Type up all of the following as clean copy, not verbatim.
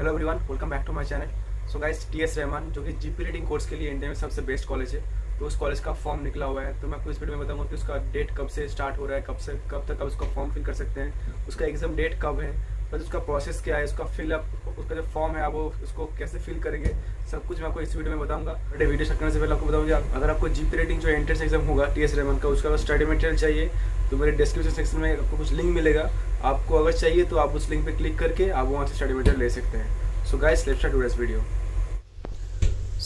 Hello everyone, welcome back to my channel. So guys, TS Rahman जो कि GP rating course के लिए India में सबसे बेस्ट कॉलेज है, तो उस कॉलेज का फॉर्म निकला हुआ है। तो मैं आपको इस वीडियो में बताऊंगा कि उसका डेट कब से स्टार्ट हो रहा है, कब तक उसका फॉर्म फिल कर सकते हैं, उसका एग्जाम डेट कब है, बस उसका प्रोसेस क्या है, उसका फिलअप, उसका जो फॉर्म है आप उसको कैसे फिल करेंगे, सब कुछ मैं आपको इस वीडियो में बताऊंगा। बट वीडियो स्टार्ट करने से पहले आपको बताऊंगा, अगर आपको जीपी रेटिंग जो एंट्रेंस एग्जाम होगा टीएस रहमान का, उसका स्टडी मटेरियल चाहिए तो मेरे डिस्क्रिप्शन सेक्शन में आपको कुछ लिंक मिलेगा। आपको अगर चाहिए तो आप उस लिंक पे क्लिक करके आप वहाँ से स्टडी मटेरियल ले सकते हैं। So guys, let's start today's video.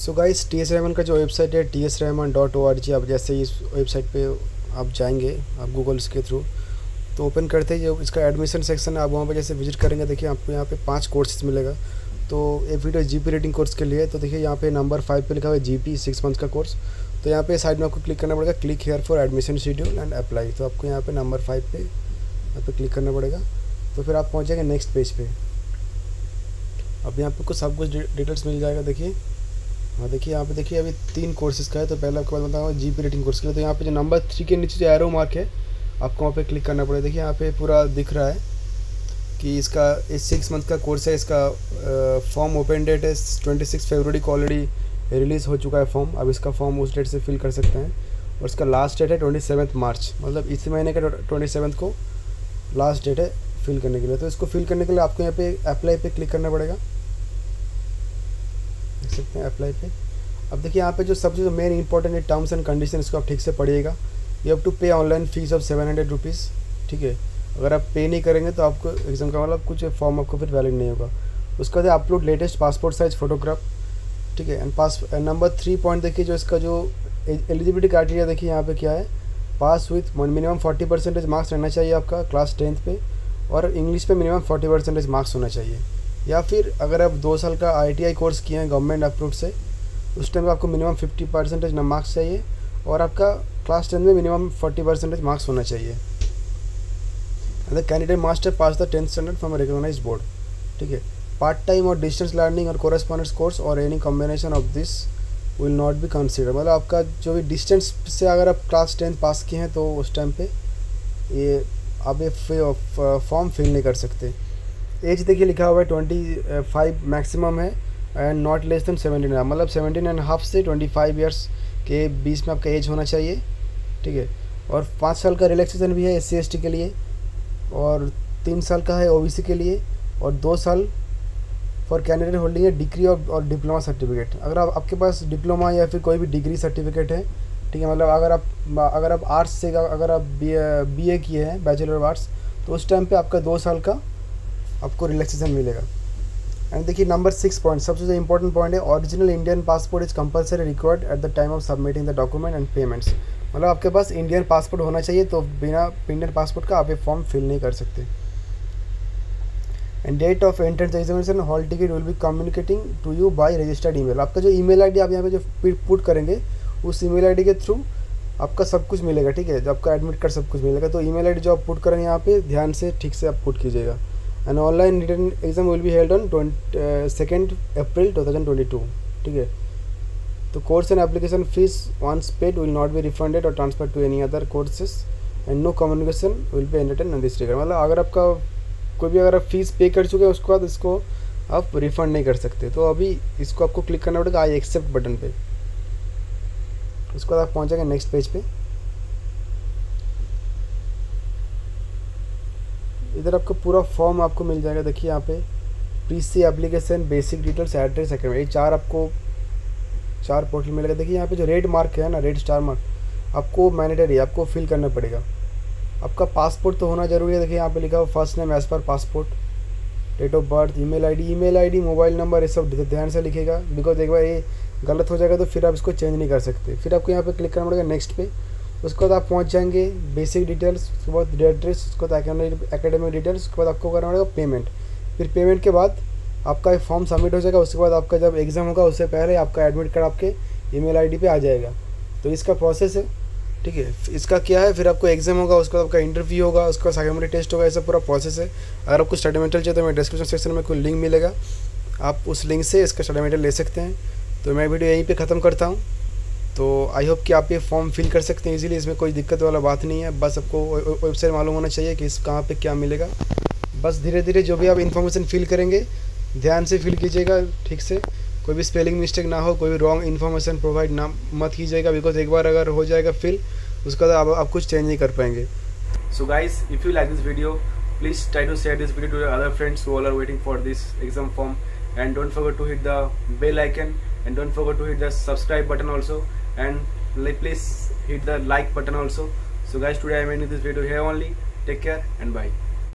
So guys, TS Rahman का जो वेबसाइट है tsrahman.org, आप जैसे इस वेबसाइट पे आप जाएंगे, आप गूगल्स के थ्रू तो ओपन करते हैं जो इसका एडमिशन सेक्शन है, आप वहाँ पर जैसे विजिट करेंगे, देखिए आपको यहाँ पे 5 कोर्सेज मिलेगा। तो ये वीडियो जीपी रेटिंग कोर्स के लिए, तो देखिए यहाँ पे नंबर 5 पे लिखा हुआ है जीपी 6 मंथ का कोर्स। तो यहाँ पे साइड में आपको क्लिक करना पड़ेगा, click here for admission schedule and apply. तो आपको यहाँ पर नंबर 5 पे यहाँ पर क्लिक करना पड़ेगा, तो फिर आप पहुँच जाएंगे नेक्स्ट पेज पर। अब यहाँ पर कुछ सब कुछ डिटेल्स मिल जाएगा। देखिए, हाँ देखिए यहाँ पे, देखिए अभी 3 कोर्सेज़ का है। तो पहले आपको बताऊँगा जीपी रेटिंग कोर्स के लिए। तो यहाँ पर जो नंबर 3 के नीचे जो एरो मार्क है, आपको वहाँ पे क्लिक करना पड़ेगा। देखिए यहाँ पे पूरा दिख रहा है कि इसका 6 मंथ का कोर्स है, इसका फॉर्म ओपन डेट है 26 फरवरी को, ऑलरेडी रिलीज़ हो चुका है फॉर्म। अब इसका फॉर्म उस डेट से फिल कर सकते हैं, और इसका लास्ट डेट है 27 मार्च, मतलब इस महीने का 27 को लास्ट डेट है फिल करने के लिए। तो इसको फिल करने के लिए आपको यहाँ पे अप्लाई पे क्लिक करना पड़ेगा, देख सकते हैं अप्लाई पे। अब देखिए यहाँ पे जो सबसे मेन इंपॉर्टेंट है टर्म्स एंड कंडीशन, इसको आप ठीक से पढ़िएगा। You have to pay online fees of 700 rupees, ठीक है। अगर आप पे नहीं करेंगे तो आपको एग्जाम का मतलब कुछ फॉर्म आपको फिर वैलिड नहीं होगा। उसके बाद upload latest passport size photograph, ठीक है। एंड नंबर 3 पॉइंट देखिए, जो इसका जो एलिजिबिलिटी क्राइटेरिया देखिए यहाँ पे क्या है, पास विथ मिनिमम 40% मार्क्स रहना चाहिए आपका क्लास 10th पे, और इंग्लिश पे मिनिमम 40% मार्क्स होना चाहिए। या फिर अगर आप 2 साल का ITI कोर्स किए हैं गवर्नमेंट अप्रूव से, उस टाइम आपको मिनिमम 50% मार्क्स चाहिए, और आपका क्लास 10 में मिनिमम 40% मार्क्स होना चाहिए। The candidate master pass the 10th standard from recognise board, ठीक है। पार्ट टाइम और डिस्टेंस लर्निंग और कोरेस्पॉन्डेंस कोर्स और any combination of this will not be consider, मतलब आपका जो भी डिस्टेंस से अगर आप क्लास 10 पास किए हैं तो उस टाइम पे ये आप ये फॉर्म फिल नहीं कर सकते। एज देखिए लिखा हुआ है 25 मैक्सिमम है, एंड नॉट लेस दैन 17, मतलब 17.5 से 25 ईयर्स के बीच में आपका एज होना चाहिए, ठीक है। और 5 साल का रिलैक्सेशन भी है SC/ST के लिए, और 3 साल का है OBC के लिए, और 2 साल फॉर कैंडिडेट होल्डिंग है डिग्री और डिप्लोमा सर्टिफिकेट। अगर आपके पास डिप्लोमा या फिर कोई भी डिग्री सर्टिफिकेट है, ठीक है, मतलब अगर आप आर्ट्स से अगर आप BA किए हैं, बैचलर ऑफ आर्ट्स, तो उस टाइम पे आपका 2 साल का आपको रिलैक्सेशन मिलेगा। एंड देखिए नंबर 6 पॉइंट, सबसे ज़्यादा इंपॉर्टेंट पॉइंट है, original Indian passport is compulsory required at the time of submitting the document and payments, मतलब आपके पास इंडियन पासपोर्ट होना चाहिए, तो बिना इंडियन पासपोर्ट का आप ये फॉर्म फिल नहीं कर सकते। And date of entrance examination hall ticket will be communicating to you by registered email, आपका जो ईमेल आईडी आप यहाँ पे जो पुट करेंगे उस ईमेल आईडी के थ्रू आपका सब कुछ मिलेगा, ठीक है, जो आपका एडमिट कार्ड सब कुछ मिलेगा। तो ईमेल आईडी जो आप पुट करेंगे यहाँ पे ध्यान से ठीक से आप पुट कीजिएगा। And online written exam will be held on 2 April 2022, ठीक है। तो course and application fees once paid will not be refunded और transfer to any other courses, and no communication will be entertain in this regard, मतलब अगर आपका कोई भी अगर आप फीस पे कर चुके हैं उसके बाद इसको आप रिफ़ंड नहीं कर सकते। तो अभी इसको आपको क्लिक करना पड़ेगा आई एक्सेप्ट बटन पे, उसके बाद आप पहुँच जाएंगे नेक्स्ट पेज पे। इधर आपको पूरा फॉर्म आपको मिल जाएगा। देखिए यहाँ पे PC application, basic details, address, account, ये चार पोर्टल मिलेगा। देखिए यहाँ पे जो रेड मार्क है ना, रेड स्टार मार्क, आपको मैंडेटरी आपको फिल करना पड़ेगा। आपका पासपोर्ट तो होना ज़रूरी है। देखिए यहाँ पे लिखा हुआ first name as per passport, date of birth, email ID, mobile number, ये सब ध्यान से लिखेगा, बिकॉज एक बार ये गलत हो जाएगा तो फिर आप इसको चेंज नहीं कर सकते। फिर आपको यहाँ पे क्लिक करना पड़ेगा नेक्स्ट पे, उसके बाद आप पहुँच जाएंगे बेसिक डिटेल्स, उसके बाद एड्रेस, उसके बाद एकेडमिक डिटेल्स, उसके बाद आपको करना पड़ेगा पेमेंट। फिर पेमेंट के बाद आपका फॉर्म सबमिट हो जाएगा। उसके बाद आपका जब एग्ज़ाम होगा उससे पहले आपका एडमिट कार्ड आपके ईमेल आईडी पे आ जाएगा। तो इसका प्रोसेस है, ठीक है। इसका क्या है, फिर आपको एग्जाम होगा, उसके बाद आपका इंटरव्यू होगा, उसका साइकोमेट्री टेस्ट होगा, ऐसा पूरा प्रोसेस है। अगर आपको स्टडी मटेरियल चाहिए तो मेरे डिस्क्रिप्शन सेक्शन में कोई लिंक मिलेगा, आप उस लिंक से इसका स्टडी मटेरियल ले सकते हैं। तो मैं वीडियो यहीं पे ख़त्म करता हूँ। तो आई होप कि आप ये फॉर्म फिल कर सकते हैं इजीली, इसमें कोई दिक्कत वाला बात नहीं है। बस आपको वेबसाइट मालूम होना चाहिए कि इस कहाँ पर क्या मिलेगा। बस धीरे धीरे जो भी आप इन्फॉर्मेशन फिल करेंगे ध्यान से फिल कीजिएगा ठीक से, कोई भी स्पेलिंग मिस्टेक ना हो, कोई भी रॉन्ग इन्फॉर्मेशन प्रोवाइड ना मत कीजिएगा, बिकॉज एक बार अगर हो जाएगा फिल उसका आप कुछ चेंज नहीं कर पाएंगे। So guys, if you like this video please try to share this video to your other friends who are waiting for this exam form, and don't forget to hit the bell icon, and don't forget to hit the subscribe button also, and please hit the like button also. So guys, today I am ending this video here only. Take care and bye.